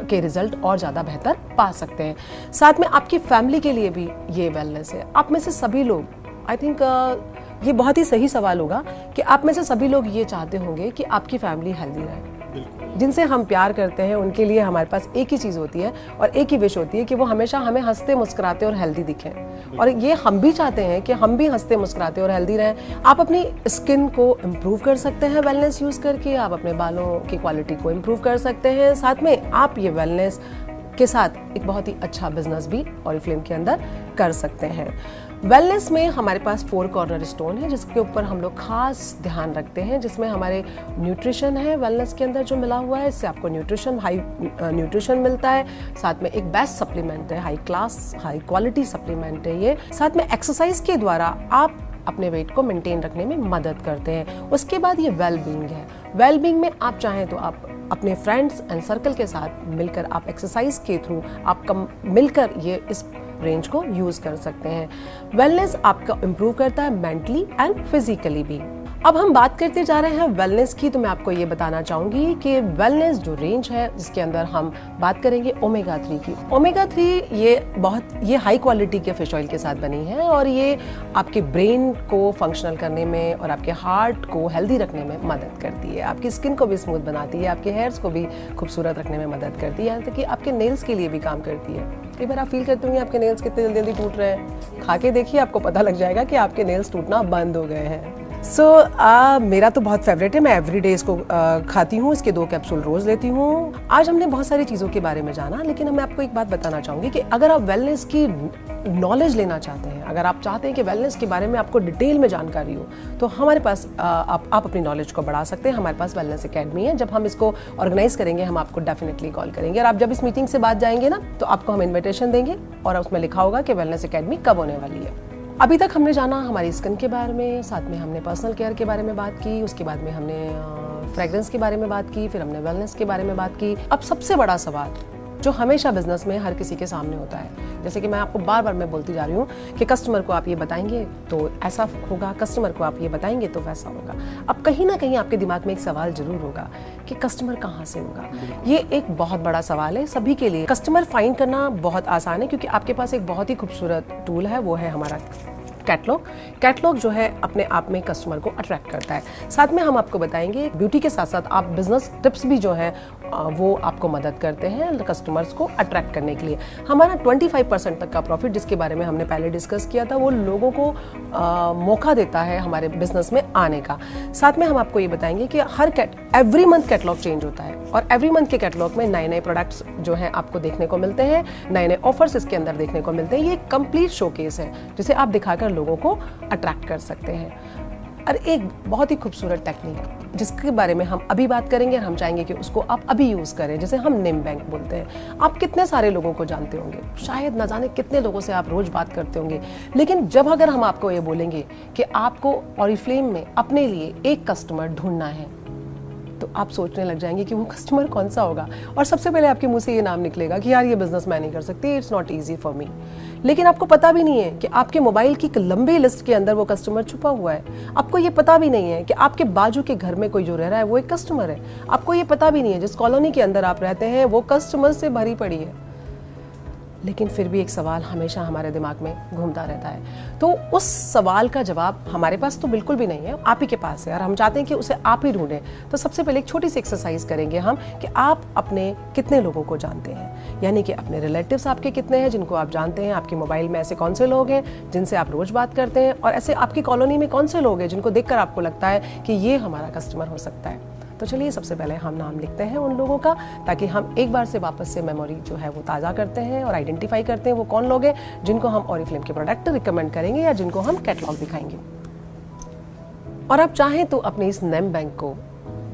के रिजल्ट और ज़्यादा बेहतर पा सकते हैं। साथ में आपकी फैमिली के लिए भी ये वेलनेस है। आप में से सभी लोग, आई थिंक ये बहुत ही सही सवाल होगा कि आप में से सभी लोग ये चाहते होंगे कि आपकी फैमिली हेल्दी रहे। जिनसे हम प्यार करते हैं उनके लिए हमारे पास एक ही चीज़ होती है और एक ही विश होती है कि वो हमेशा हमें हंसते मुस्कुराते और हेल्दी दिखें, और ये हम भी चाहते हैं कि हम भी हंसते मुस्कुराते और हेल्दी रहें। आप अपनी स्किन को इम्प्रूव कर सकते हैं वेलनेस यूज़ करके, आप अपने बालों की क्वालिटी को इम्प्रूव कर सकते हैं, साथ में आप ये वेलनेस के साथ एक बहुत ही अच्छा बिजनेस भी ऑरिफ्लेम के अंदर कर सकते हैं। वेलनेस में हमारे पास फोर कॉर्नर स्टोन है जिसके ऊपर हम लोग खास ध्यान रखते हैं, जिसमें हमारे न्यूट्रिशन है वेलनेस के अंदर जो मिला हुआ है, इससे आपको न्यूट्रिशन हाई न्यूट्रिशन मिलता है, साथ में एक बेस्ट सप्लीमेंट है, high class high quality supplement है ये, साथ में एक्सरसाइज के द्वारा आप अपने वेट को मेंटेन रखने में मदद करते हैं। उसके बाद ये वेलबींग है। वेलबींग में आप चाहें तो आप अपने फ्रेंड्स एंड सर्कल के साथ मिलकर आप एक्सरसाइज के थ्रू आप कम मिलकर ये इस रेंज को यूज़ कर सकते हैं। वेलनेस आपका इम्प्रूव करता है मेंटली एंड फिजिकली भी। अब हम बात करते जा रहे हैं वेलनेस की, तो मैं आपको ये बताना चाहूँगी कि वेलनेस जो रेंज है जिसके अंदर हम बात करेंगे ओमेगा थ्री की। ओमेगा थ्री ये बहुत ये हाई क्वालिटी के फिश ऑयल के साथ बनी है, और ये आपके ब्रेन को फंक्शनल करने में और आपके हार्ट को हेल्दी रखने में मदद करती है, आपकी स्किन को भी स्मूथ बनाती है, आपके हेयर्स को भी खूबसूरत रखने में मदद करती है, यहाँ तक कि आपके नेल्स के लिए भी काम करती है। कई बार आप फील करते होंगे आपके नेल्स कितने जल्दी जल्दी टूट रहे हैं, खा के देखिए आपको पता लग जाएगा कि आपके नेल्स टूटना बंद हो गए हैं। सो so, uh, मेरा तो बहुत फेवरेट है, मैं एवरीडे इसको uh, खाती हूँ, इसके दो कैप्सूल रोज़ लेती हूँ। आज हमने बहुत सारी चीज़ों के बारे में जाना, लेकिन मैं आपको एक बात बताना चाहूँगी कि अगर आप वेलनेस की नॉलेज लेना चाहते हैं, अगर आप चाहते हैं कि वेलनेस के बारे में आपको डिटेल में जानकारी हो, तो हमारे पास uh, आप, आप अपनी नॉलेज को बढ़ा सकते हैं। हमारे पास वेलनेस अकेडमी है, जब हम इसको ऑर्गेनाइज़ करेंगे हम आपको डेफिनेटली कॉल करेंगे, और आप जब इस मीटिंग से बात जाएंगे ना तो आपको हम इन्विटेशन देंगे और उसमें लिखा होगा कि वेलनेस अकेडमी कब होने वाली है। अभी तक हमने जाना हमारी स्किन के बारे में, साथ में हमने पर्सनल केयर के बारे में बात की, उसके बाद में हमने फ्रेग्रेंस के बारे में बात की, फिर हमने वेलनेस के बारे में बात की। अब सबसे बड़ा सवाल जो हमेशा बिजनेस में हर किसी के सामने होता है, जैसे कि मैं आपको बार बार मैं बोलती जा रही हूँ कि कस्टमर को आप ये बताएंगे तो ऐसा होगा, कस्टमर को आप ये बताएंगे तो वैसा होगा। अब कहीं ना कहीं आपके दिमाग में एक सवाल जरूर होगा कि कस्टमर कहाँ से होगा। ये एक बहुत बड़ा सवाल है सभी के लिए। कस्टमर फाइंड करना बहुत आसान है क्योंकि आपके पास एक बहुत ही खूबसूरत टूल है, वो है हमारा कैटलॉग। कैटलॉग जो है अपने आप में कस्टमर को अट्रैक्ट करता है। साथ में हम आपको बताएंगे ब्यूटी के साथ साथ आप बिजनेस टिप्स भी जो है वो आपको मदद करते हैं कस्टमर्स को अट्रैक्ट करने के लिए। हमारा पच्चीस परसेंट तक का प्रॉफिट, जिसके बारे में हमने पहले डिस्कस किया था, वो लोगों को आ, मौका देता है हमारे बिजनेस में आने का। साथ में हम आपको ये बताएंगे कि हर cat every month catalogue change होता है, और एवरी मंथ के कैटलॉग में नए नए प्रोडक्ट्स जो हैं आपको देखने को मिलते हैं, नए नए ऑफर्स इसके अंदर देखने को मिलते हैं। ये कंप्लीट शोकेस है जिसे आप दिखाकर लोगों को अट्रैक्ट कर सकते हैं। और एक बहुत ही खूबसूरत टेक्निक जिसके बारे में हम अभी बात करेंगे, हम चाहेंगे कि उसको आप अभी यूज़ करें, जिसे हम नेम बैंक बोलते हैं। आप कितने सारे लोगों को जानते होंगे, शायद ना जाने कितने लोगों से आप रोज़ बात करते होंगे, लेकिन जब अगर हम आपको ये बोलेंगे कि आपको ऑरिफ्लेम में अपने लिए एक कस्टमर ढूंढना है, तो आप सोचने लग जाएंगे कि वो कस्टमर कौन सा होगा, और सबसे पहले आपके मुंह से ये नाम निकलेगा कि यार ये बिजनेस मैं नहीं कर सकती, it's not easy for me. लेकिन आपको पता भी नहीं है कि आपके मोबाइल की एक लंबी लिस्ट के अंदर वो कस्टमर छुपा हुआ है। आपको ये पता भी नहीं है कि आपके बाजू के घर में कोई जो रह रहा है वो एक कस्टमर है। आपको ये पता भी नहीं है जिस कॉलोनी के अंदर आप रहते हैं वो कस्टमर से भरी पड़ी है। लेकिन फिर भी एक सवाल हमेशा हमारे दिमाग में घूमता रहता है, तो उस सवाल का जवाब हमारे पास तो बिल्कुल भी नहीं है, आप ही के पास है, और हम चाहते हैं कि उसे आप ही ढूंढें। तो सबसे पहले एक छोटी सी एक्सरसाइज करेंगे हम कि आप अपने कितने लोगों को जानते हैं, यानी कि अपने रिलेटिव्स आपके कितने हैं जिनको आप जानते हैं, आपके मोबाइल में ऐसे कौन से लोग हैं जिनसे आप रोज़ बात करते हैं, और ऐसे आपकी कॉलोनी में कौन से लोग हैं जिनको देख कर आपको लगता है कि ये हमारा कस्टमर हो सकता है। तो चलिए सबसे पहले हम नाम लिखते हैं उन लोगों का, ताकि हम एक बार से वापस से मेमोरी जो है वो ताज़ा करते हैं और आइडेंटिफाई करते हैं वो कौन लोग हैं जिनको हम ऑरिफ्लेम के प्रोडक्ट रिकमेंड करेंगे या जिनको हम कैटलॉग दिखाएंगे। और आप चाहें तो अपने इस नेम बैंक को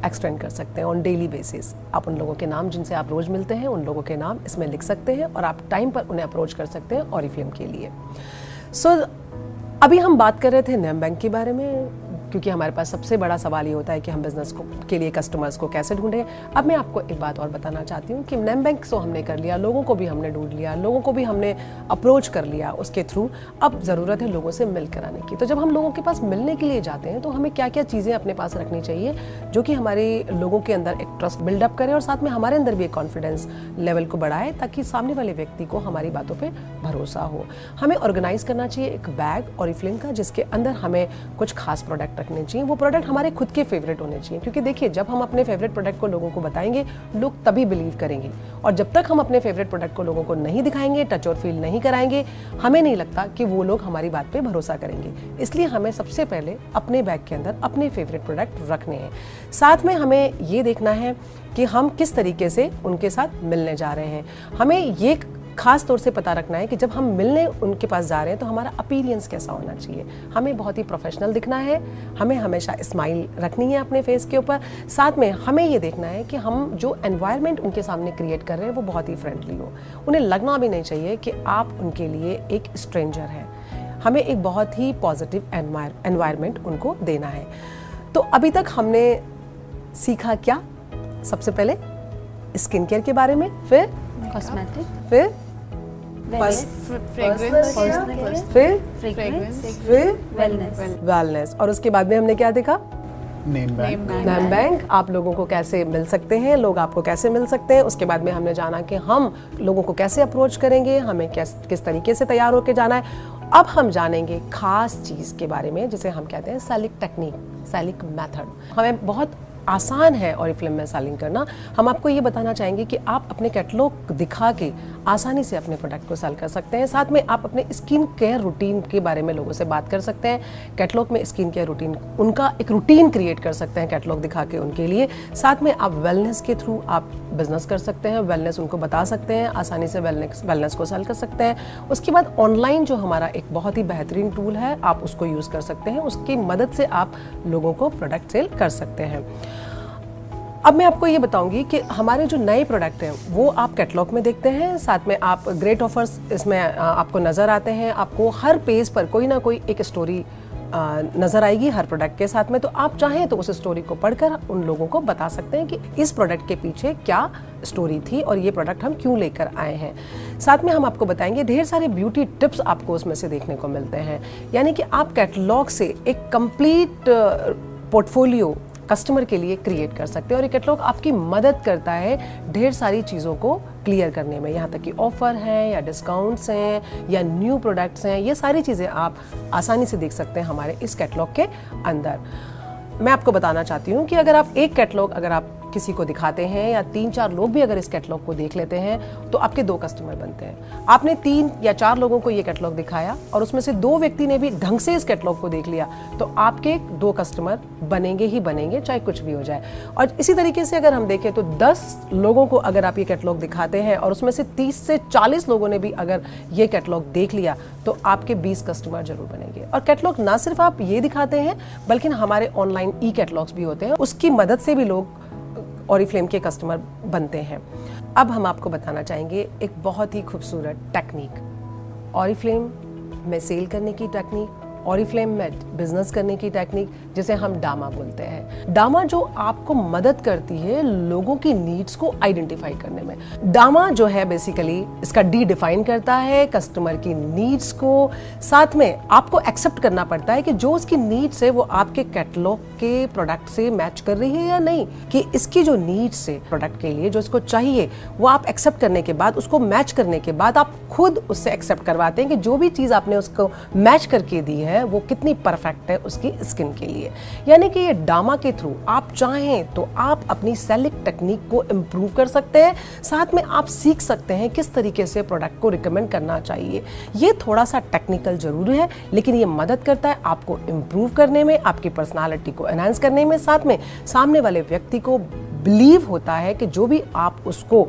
एक्सटेंड कर सकते हैं ऑन डेली बेसिस। आप उन लोगों के नाम जिनसे आप रोज़ मिलते हैं उन लोगों के नाम इसमें लिख सकते हैं और आप टाइम पर उन्हें अप्रोच कर सकते हैं ऑरिफ्लेम के लिए। सो so, अभी हम बात कर रहे थे नेम बैंक के बारे में, क्योंकि हमारे पास सबसे बड़ा सवाल ये होता है कि हम बिजनेस को के लिए कस्टमर्स को कैसे ढूंढें। अब मैं आपको एक बात और बताना चाहती हूँ कि नेम बैंक तो हमने कर लिया, लोगों को भी हमने ढूंढ लिया, लोगों को भी हमने अप्रोच कर लिया उसके थ्रू। अब ज़रूरत है लोगों से मिल कराने की। तो जब हम लोगों के पास मिलने के लिए जाते हैं तो हमें क्या क्या चीज़ें अपने पास रखनी चाहिए जो कि हमारे लोगों के अंदर एक ट्रस्ट बिल्डअप करे और साथ में हमारे अंदर भी एक कॉन्फिडेंस लेवल को बढ़ाए, ताकि सामने वाले व्यक्ति को हमारी बातों पर भरोसा हो। हमें ऑर्गेनाइज करना चाहिए एक बैग ऑरिफ्लेम का, जिसके अंदर हमें कुछ खास प्रोडक्ट रखने चाहिए। वो प्रोडक्ट हमारे खुद के फेवरेट होने चाहिए, क्योंकि देखिए जब हम अपने फेवरेट प्रोडक्ट को लोगों को बताएंगे लोग तभी बिलीव करेंगे, और जब तक हम अपने फेवरेट प्रोडक्ट को लोगों को नहीं दिखाएंगे, टच और फील नहीं कराएंगे, हमें नहीं लगता कि वो लोग हमारी बात पे भरोसा करेंगे। इसलिए हमें सबसे पहले अपने बैग के अंदर अपने फेवरेट प्रोडक्ट रखने हैं। साथ में हमें ये देखना है कि हम किस तरीके से उनके साथ मिलने जा रहे हैं। हमें ये खास तौर से पता रखना है कि जब हम मिलने उनके पास जा रहे हैं तो हमारा अपीयरेंस कैसा होना चाहिए। हमें बहुत ही प्रोफेशनल दिखना है, हमें हमेशा स्माइल रखनी है अपने फेस के ऊपर। साथ में हमें ये देखना है कि हम जो एनवायरनमेंट उनके सामने क्रिएट कर रहे हैं वो बहुत ही फ्रेंडली हो। उन्हें लगना भी नहीं चाहिए कि आप उनके लिए एक स्ट्रेंजर हैं। हमें एक बहुत ही पॉजिटिव एनवायरनमेंट उनको देना है। तो अभी तक हमने सीखा क्या? सबसे पहले स्किन केयर के बारे में, फिर कॉस्मेटिक, फिर वेलनेस, और उसके बाद में हमने क्या देखा? Name bank. नेम बैंक आप लोगों को कैसे मिल सकते हैं, लोग आपको कैसे मिल सकते हैं। उसके बाद में हमने जाना कि हम लोगों को कैसे अप्रोच करेंगे, हमें किस तरीके से तैयार होकर जाना है। अब हम जानेंगे खास चीज़ के बारे में जिसे हम कहते हैं सैलिक टेक्निक, सैलिक मेथड। हमें बहुत आसान है ऑरिफ्लेम में सेलिंग करना। हम आपको ये बताना चाहेंगे कि आप अपने कैटलॉग दिखा के आसानी से अपने प्रोडक्ट को सेल कर सकते हैं। साथ में आप अपने स्किन केयर रूटीन के बारे में लोगों से बात कर सकते हैं। कैटलॉग में स्किन केयर रूटीन, उनका एक रूटीन क्रिएट कर सकते हैं कैटलॉग दिखा के उनके लिए। साथ में आप वेलनेस के थ्रू आप बिजनेस कर सकते हैं, वेलनेस उनको बता सकते हैं, आसानी से वेलनेस वेलनेस को सेल कर सकते हैं। उसके बाद ऑनलाइन जो हमारा एक बहुत ही बेहतरीन टूल है, आप उसको यूज़ कर सकते हैं। उसकी मदद से आप लोगों को प्रोडक्ट सेल कर सकते हैं। अब मैं आपको ये बताऊंगी कि हमारे जो नए प्रोडक्ट हैं वो आप कैटलॉग में देखते हैं। साथ में आप ग्रेट ऑफर्स इसमें आपको नज़र आते हैं। आपको हर पेज पर कोई ना कोई एक स्टोरी नज़र आएगी हर प्रोडक्ट के साथ में। तो आप चाहें तो उस स्टोरी को पढ़कर उन लोगों को बता सकते हैं कि इस प्रोडक्ट के पीछे क्या स्टोरी थी और ये प्रोडक्ट हम क्यों लेकर आए हैं। साथ में हम आपको बताएंगे ढेर सारे ब्यूटी टिप्स आपको उसमें से देखने को मिलते हैं। यानी कि आप कैटलॉग से एक कंप्लीट पोर्टफोलियो कस्टमर के लिए क्रिएट कर सकते हैं, और ये कैटलॉग आपकी मदद करता है ढेर सारी चीज़ों को क्लियर करने में। यहाँ तक कि ऑफ़र हैं या डिस्काउंट्स हैं या न्यू प्रोडक्ट्स हैं, ये सारी चीज़ें आप आसानी से देख सकते हैं हमारे इस कैटलॉग के अंदर। मैं आपको बताना चाहती हूँ कि अगर आप एक कैटलॉग अगर आप किसी को दिखाते हैं या तीन चार लोग भी अगर इस कैटलॉग को देख लेते हैं तो आपके दो कस्टमर बनते हैं। आपने तीन या चार लोगों को ये कैटलॉग दिखाया और उसमें से दो व्यक्ति ने भी ढंग से इस कैटलॉग को देख लिया तो आपके दो कस्टमर बनेंगे ही बनेंगे, चाहे कुछ भी हो जाए। और इसी तरीके से अगर हम देखें तो दस लोगों को अगर आप ये कैटलॉग दिखाते हैं और उसमें से तीस से चालीस लोगों ने भी अगर ये कैटलॉग देख लिया तो आपके बीस कस्टमर जरूर बनेंगे। और कैटलॉग ना सिर्फ आप ये दिखाते हैं बल्कि हमारे ऑनलाइन ई कैटलॉग्स भी होते हैं, उसकी मदद से भी लोग ऑरिफ्लेम के कस्टमर बनते हैं। अब हम आपको बताना चाहेंगे एक बहुत ही खूबसूरत टेक्निक, ऑरिफ्लेम में सेल करने की टेक्निक, ऑरिफ्लेम में बिजनेस करने की टेक्निक, जिसे हम डामा बोलते हैं। डामा जो आपको मदद करती है लोगों की नीड्स को आइडेंटिफाई करने में। डामा जो है बेसिकली इसका डी डिफाइन करता है कस्टमर की नीड्स को। साथ में आपको एक्सेप्ट करना पड़ता है कि जो उसकी नीड्स है वो आपके कैटलॉग के प्रोडक्ट से मैच कर रही है या नहीं, कि इसकी जो नीड्स है प्रोडक्ट के लिए जो इसको चाहिए वो आप एक्सेप्ट करने के बाद, उसको मैच करने के बाद आप खुद उससे एक्सेप्ट करवाते हैं कि जो भी चीज़ आपने उसको मैच करके दी है है वो कितनी परफेक्ट है उसकी स्किन के लिए। यानी कि ये डामा के थ्रू आप चाहें तो आप अपनी सैलिक टेक्निक को इम्प्रूव कर सकते हैं, साथ में आप सीख सकते हैं किस तरीके से प्रोडक्ट को रिकमेंड करना चाहिए। ये थोड़ा सा टेक्निकल जरूर है, लेकिन ये मदद करता है आपको इम्प्रूव करने में, आपकी पर्सनालिटी को एनहांस करने में, साथ में सामने वाले व्यक्ति को बिलीव होता है कि जो भी आप उसको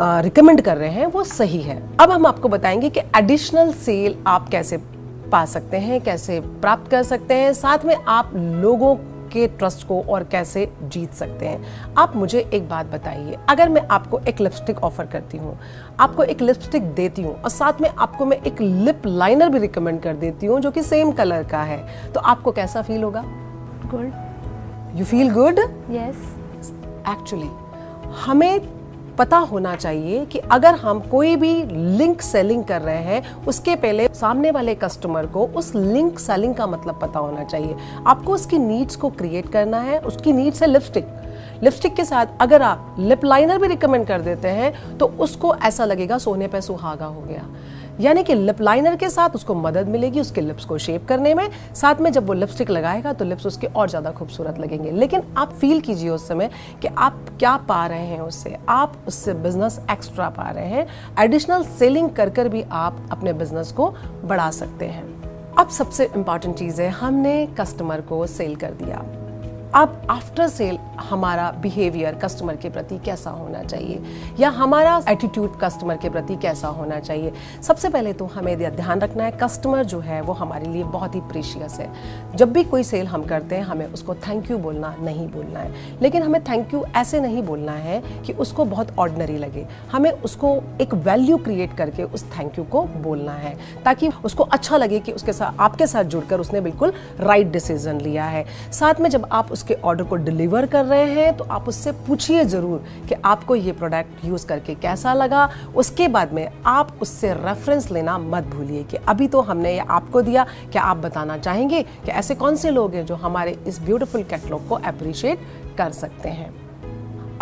रिकमेंड uh, कर रहे हैं वो सही है। अब हम आपको बताएंगे कि एडिशनल सेल आप कैसे पा सकते हैं, कैसे प्राप्त कर सकते हैं, साथ में आप लोगों के ट्रस्ट को और कैसे जीत सकते हैं। आप मुझे एक बात बताइए, अगर मैं आपको एक लिपस्टिक ऑफर करती हूँ, आपको एक लिपस्टिक देती हूँ और साथ में आपको मैं एक लिप लाइनर भी रिकमेंड कर देती हूँ जो कि सेम कलर का है, तो आपको कैसा फील होगा? Good. You feel good? Yes. Actually हमें पता होना चाहिए कि अगर हम कोई भी लिंक सेलिंग कर रहे हैं उसके पहले सामने वाले कस्टमर को उस लिंक सेलिंग का मतलब पता होना चाहिए। आपको उसकी नीड्स को क्रिएट करना है। उसकी नीड्स है लिपस्टिक। लिपस्टिक के साथ अगर आप लिप लाइनर भी रिकमेंड कर देते हैं तो उसको ऐसा लगेगा सोने पे सुहागा हो गया। यानी कि लिप लाइनर के साथ उसको मदद मिलेगी उसके लिप्स को शेप करने में, साथ में जब वो लिपस्टिक लगाएगा तो लिप्स उसके और ज़्यादा खूबसूरत लगेंगे। लेकिन आप फील कीजिए उस समय कि आप क्या पा रहे हैं उससे, आप उससे बिजनेस एक्स्ट्रा पा रहे हैं। एडिशनल सेलिंग कर कर भी आप अपने बिजनेस को बढ़ा सकते हैं। अब सबसे इम्पॉर्टेंट चीज़ है, हमने कस्टमर को सेल कर दिया, अब आफ्टर सेल हमारा बिहेवियर कस्टमर के प्रति कैसा होना चाहिए या हमारा एटीट्यूड कस्टमर के प्रति कैसा होना चाहिए। सबसे पहले तो हमें ध्यान रखना है कस्टमर जो है वो हमारे लिए बहुत ही प्रीशियस है। जब भी कोई सेल हम करते हैं हमें उसको थैंक यू बोलना नहीं बोलना है, लेकिन हमें थैंक यू ऐसे नहीं बोलना है कि उसको बहुत ऑर्डिनरी लगे। हमें उसको एक वैल्यू क्रिएट करके उस थैंक यू को बोलना है ताकि उसको अच्छा लगे कि उसके साथ आपके साथ जुड़कर उसने बिल्कुल राइट डिसीजन लिया है। साथ में जब आप उसके ऑर्डर को डिलीवर कर रहे हैं तो आप उससे पूछिए ज़रूर कि आपको ये प्रोडक्ट यूज़ करके कैसा लगा। उसके बाद में आप उससे रेफरेंस लेना मत भूलिए कि अभी तो हमने ये आपको दिया, क्या आप बताना चाहेंगे कि ऐसे कौन से लोग हैं जो हमारे इस ब्यूटीफुल कैटलॉग को अप्रिशिएट कर सकते हैं।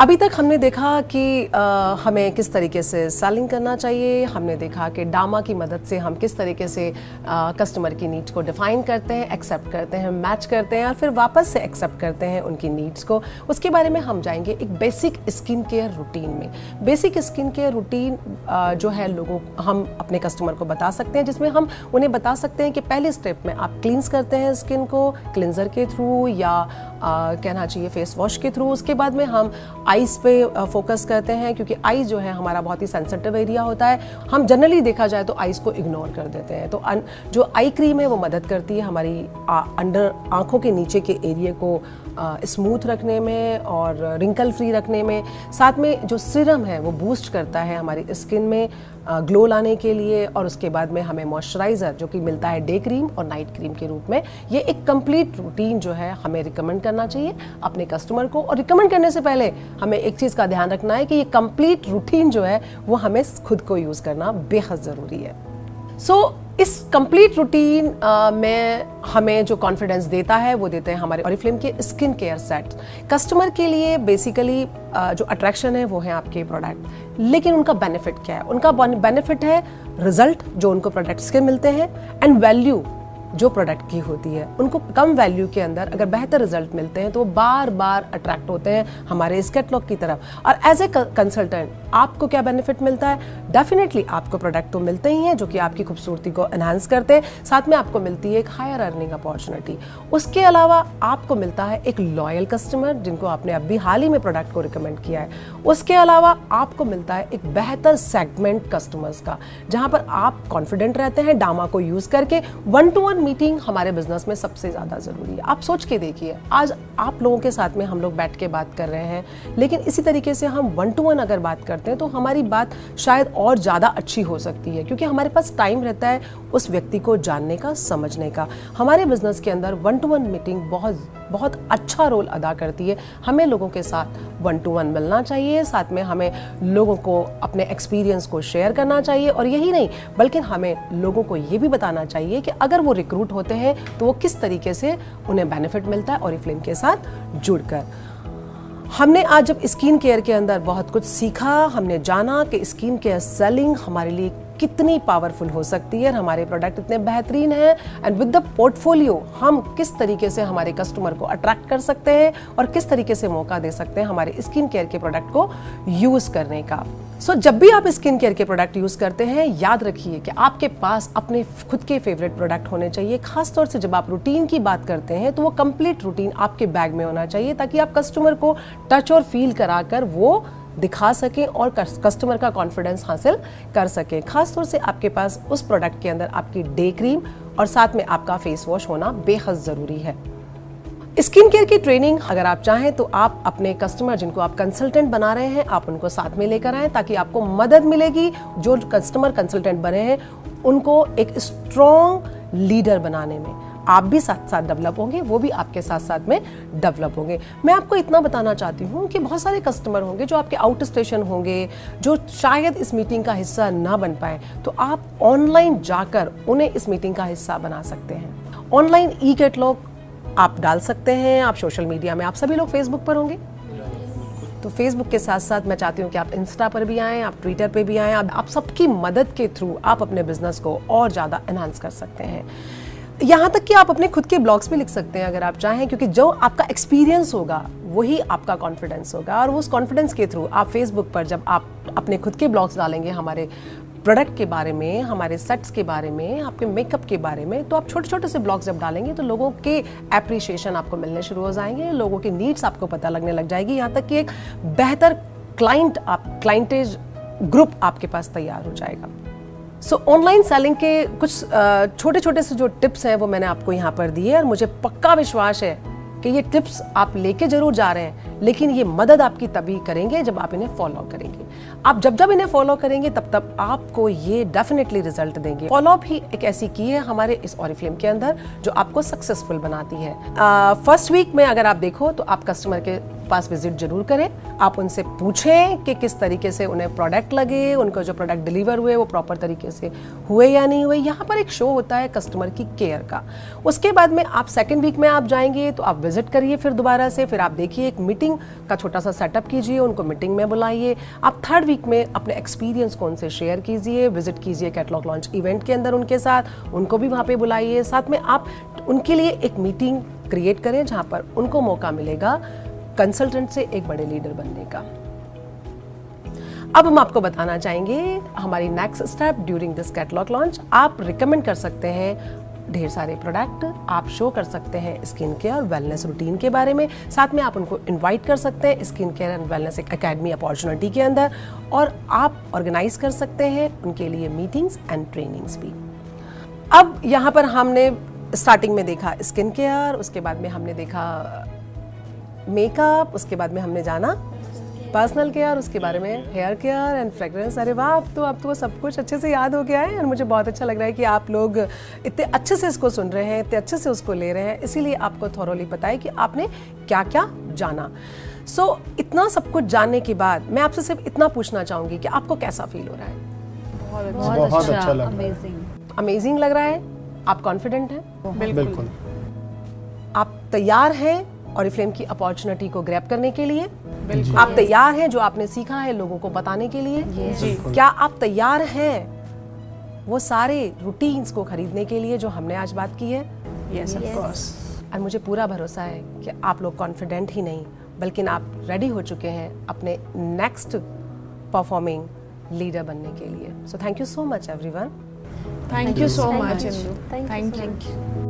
अभी तक हमने देखा कि आ, हमें किस तरीके से सेलिंग करना चाहिए, हमने देखा कि डामा की मदद से हम किस तरीके से आ, कस्टमर की नीड्स को डिफाइन करते हैं, एक्सेप्ट करते हैं, मैच करते हैं और फिर वापस से एक्सेप्ट करते हैं उनकी नीड्स को। उसके बारे में हम जाएंगे एक बेसिक स्किन केयर रूटीन में। बेसिक स्किन केयर रूटीन आ, जो है लोगों हम अपने कस्टमर को बता सकते हैं, जिसमें हम उन्हें बता सकते हैं कि पहले स्टेप में आप क्लींस करते हैं स्किन को क्लिनजर के थ्रू या आ, कहना चाहिए फेस वॉश के थ्रू। उसके बाद में हम आईज़ पे फोकस करते हैं क्योंकि आईज़ जो है हमारा बहुत ही सेंसिटिव एरिया होता है। हम जनरली देखा जाए तो आईज़ को इग्नोर कर देते हैं, तो जो आई क्रीम है वो मदद करती है हमारी अंडर आँखों के नीचे के एरिया को स्मूथ रखने में और रिंकल फ्री रखने में। साथ में जो सीरम है वो बूस्ट करता है हमारी स्किन में ग्लो लाने के लिए। और उसके बाद में हमें मॉइस्चराइज़र जो कि मिलता है डे क्रीम और नाइट क्रीम के रूप में। ये एक कंप्लीट रूटीन जो है हमें रिकमेंड करना चाहिए अपने कस्टमर को। और रिकमेंड करने से पहले हमें एक चीज़ का ध्यान रखना है कि ये कंप्लीट रूटीन जो है वो हमें खुद को यूज़ करना बेहद ज़रूरी है। सो so, इस कंप्लीट रूटीन में हमें जो कॉन्फिडेंस देता है वो देते हैं हमारे ऑरिफ्लेम के स्किन केयर सेट। कस्टमर के लिए बेसिकली जो अट्रैक्शन है वो है आपके प्रोडक्ट, लेकिन उनका बेनिफिट क्या है? उनका बेनिफिट है रिजल्ट जो उनको प्रोडक्ट्स के मिलते हैं एंड वैल्यू जो प्रोडक्ट की होती है। उनको कम वैल्यू के अंदर अगर बेहतर रिजल्ट मिलते हैं तो वो बार बार अट्रैक्ट होते हैं हमारे इस कैटलॉग की तरफ। और एज ए कंसल्टेंट आपको क्या बेनिफिट मिलता है? डेफिनेटली आपको प्रोडक्ट तो मिलते ही हैं जो कि आपकी खूबसूरती को एनहांस करते हैं, साथ में आपको मिलती है एक हायर अर्निंग अपॉर्चुनिटी। उसके अलावा आपको मिलता है एक लॉयल कस्टमर जिनको आपने अभी हाल ही में प्रोडक्ट को रिकमेंड किया है। उसके अलावा आपको मिलता है एक बेहतर सेगमेंट कस्टमर्स का जहाँ पर आप कॉन्फिडेंट रहते हैं। डामा को यूज़ करके वन टू वन मीटिंग हमारे बिजनेस में सबसे ज़्यादा ज़रूरी है। आप सोच के देखिए, आज आप लोगों के साथ में हम लोग बैठ के बात कर रहे हैं, लेकिन इसी तरीके से हम वन टू वन अगर बात करते हैं तो हमारी बात शायद और ज़्यादा अच्छी हो सकती है क्योंकि हमारे पास टाइम रहता है उस व्यक्ति को जानने का, समझने का। हमारे बिजनेस के अंदर वन टू वन मीटिंग बहुत बहुत अच्छा रोल अदा करती है। हमें लोगों के साथ वन टू वन मिलना चाहिए, साथ में हमें लोगों को अपने एक्सपीरियंस को शेयर करना चाहिए। और यही नहीं बल्कि हमें लोगों को ये भी बताना चाहिए कि अगर वो रिक्रूट होते हैं तो वो किस तरीके से उन्हें बेनिफिट मिलता है ऑरिफ्लेम के साथ जुड़कर। हमने आज जब स्किन केयर के अंदर बहुत कुछ सीखा, हमने जाना कि स्किन केयर सेलिंग हमारे लिए कितनी पावरफुल हो सकती है। हमारे प्रोडक्ट इतने बेहतरीन हैं एंड विद द पोर्टफोलियो हम किस तरीके से हमारे कस्टमर को अट्रैक्ट कर सकते हैं और किस तरीके से मौका दे सकते हैं हमारे स्किन केयर के प्रोडक्ट को यूज़ करने का। सो so, जब भी आप स्किन केयर के प्रोडक्ट यूज़ करते हैं, याद रखिए कि आपके पास अपने खुद के फेवरेट प्रोडक्ट होने चाहिए। खासतौर से जब आप रूटीन की बात करते हैं तो वो कंप्लीट रूटीन आपके बैग में होना चाहिए, ताकि आप कस्टमर को टच और फील कराकर वो दिखा सकें और कस्टमर का कॉन्फिडेंस हासिल कर सकें। खासतौर से आपके पास उस प्रोडक्ट के अंदर आपकी डे क्रीम और साथ में आपका फेस वॉश होना बेहद ज़रूरी है। स्किन केयर की ट्रेनिंग अगर आप चाहें तो आप अपने कस्टमर जिनको आप कंसल्टेंट बना रहे हैं, आप उनको साथ में लेकर आएँ, ताकि आपको मदद मिलेगी। जो कस्टमर कंसल्टेंट बने हैं उनको एक स्ट्रॉन्ग लीडर बनाने में आप भी साथ साथ डेवलप होंगे, वो भी आपके साथ साथ में डेवलप होंगे। मैं आपको इतना बताना चाहती हूँ कि बहुत सारे कस्टमर होंगे जो आपके आउट स्टेशन होंगे, जो शायद इस मीटिंग का हिस्सा ना बन पाए, तो आप ऑनलाइन जाकर उन्हें इस मीटिंग का हिस्सा बना सकते हैं। ऑनलाइन ई कैटलॉग आप डाल सकते हैं। आप सोशल मीडिया में, आप सभी लोग फेसबुक पर होंगे, तो फेसबुक के साथ साथ मैं चाहती हूँ कि आप इंस्टा पर भी आएँ, आप ट्विटर पर भी आएँ। आप सबकी मदद के थ्रू आप अपने बिजनेस को और ज़्यादा एनहांस कर सकते हैं। यहाँ तक कि आप अपने खुद के ब्लॉग्स भी लिख सकते हैं अगर आप चाहें, क्योंकि जो आपका एक्सपीरियंस होगा वही आपका कॉन्फिडेंस होगा, और उस कॉन्फिडेंस के थ्रू आप फेसबुक पर जब आप अपने खुद के ब्लॉग्स डालेंगे हमारे प्रोडक्ट के बारे में, हमारे सेट्स के बारे में, आपके मेकअप के बारे में, तो आप छोटे छोटे से ब्लॉग्स जब डालेंगे तो लोगों के एप्रिसिएशन आपको मिलने शुरू हो जाएंगे, लोगों की नीड्स आपको पता लगने लग जाएगी, यहाँ तक कि एक बेहतर क्लाइंट आप क्लाइंटेज ग्रुप आपके पास तैयार हो जाएगा। सो ऑनलाइन सेलिंग के कुछ छोटे छोटे से जो टिप्स हैं वो मैंने आपको यहाँ पर दिए, और मुझे पक्का विश्वास है कि ये टिप्स आप लेके जरूर जा रहे हैं, लेकिन ये मदद आपकी तभी करेंगे जब आप इन्हें फॉलो करेंगे। आप जब जब इन्हें फॉलो करेंगे तब तब आपको ये डेफिनेटली रिजल्ट देंगे। फॉलोअप ही एक ऐसी की है हमारे इस ऑरिफ्लेम के अंदर जो आपको सक्सेसफुल बनाती है। फर्स्ट वीक में अगर आप देखो तो आप कस्टमर के पास विजिट जरूर करें, आप उनसे पूछें कि किस तरीके से उन्हें प्रोडक्ट लगे, उनको जो प्रोडक्ट डिलीवर हुए वो प्रॉपर तरीके से हुए या नहीं हुए। यहाँ पर एक शो होता है कस्टमर की केयर का। उसके बाद में आप सेकेंड वीक में आप जाएंगे तो आप विजिट करिए फिर दोबारा से, फिर आप देखिए एक मीटिंग का छोटा सा सेटअप कीजिए, उनको मीटिंग में बुलाइए। आप थर्ड वीक में अपने एक्सपीरियंस को उनसे शेयर कीजिए, विजिट कीजिए कैटलॉग लॉन्च इवेंट के अंदर उनके साथ, उनको भी वहाँ पर बुलाइए। साथ में आप उनके लिए एक मीटिंग क्रिएट करें जहाँ पर उनको मौका मिलेगा कंसल्टेंट से एक बड़े लीडर बनने का। अब हम आपको बताना चाहेंगे हमारी next step during this catalogue launch. आप रिकमेंड कर सकते हैं ढेर सारे प्रोडक्ट, आप शो कर सकते हैं स्किन केयर और वेलनेस रूटीन के बारे में, साथ में आप उनको इनवाइट कर सकते हैं skin care and wellness academy opportunity के अंदर, और आप ऑर्गेनाइज कर सकते हैं उनके लिए मीटिंग्स एंड ट्रेनिंग्स भी। अब यहाँ पर हमने स्टार्टिंग में देखा स्किन केयर, उसके बाद में हमने देखा मेकअप, उसके बाद में हमने जाना पर्सनल केयर, उसके बारे में हेयर केयर एंड फ्रेगरेंस। अरे वाह, अब तो आपको तो सब कुछ अच्छे से याद हो गया है, और मुझे बहुत अच्छा लग रहा है कि आप लोग इतने अच्छे से इसको सुन रहे हैं, इतने अच्छे से उसको ले रहे हैं, इसीलिए आपको थॉरोली पता है कि आपने क्या क्या जाना। सो so, इतना सब कुछ जानने के बाद मैं आपसे सिर्फ इतना पूछना चाहूँगी कि आपको कैसा फील हो रहा है? बहुत अच्छा, अमेजिंग अमेजिंग लग रहा है। आप कॉन्फिडेंट हैं? बिल्कुल। आप तैयार हैं ऑरिफ्लेम की अपॉर्चुनिटी को ग्रैब करने के लिए? आप तैयार हैं जो आपने सीखा है लोगों को बताने के लिए? जी। क्या आप तैयार हैं वो सारे रूटीन्स को खरीदने के लिए जो हमने आज बात की है? Yes, of course. और मुझे पूरा भरोसा है कि आप लोग कॉन्फिडेंट ही नहीं बल्कि आप रेडी हो चुके हैं अपने नेक्स्ट परफॉर्मिंग लीडर बनने के लिए। So thank you so much everyone. Thank you so much. Thank you.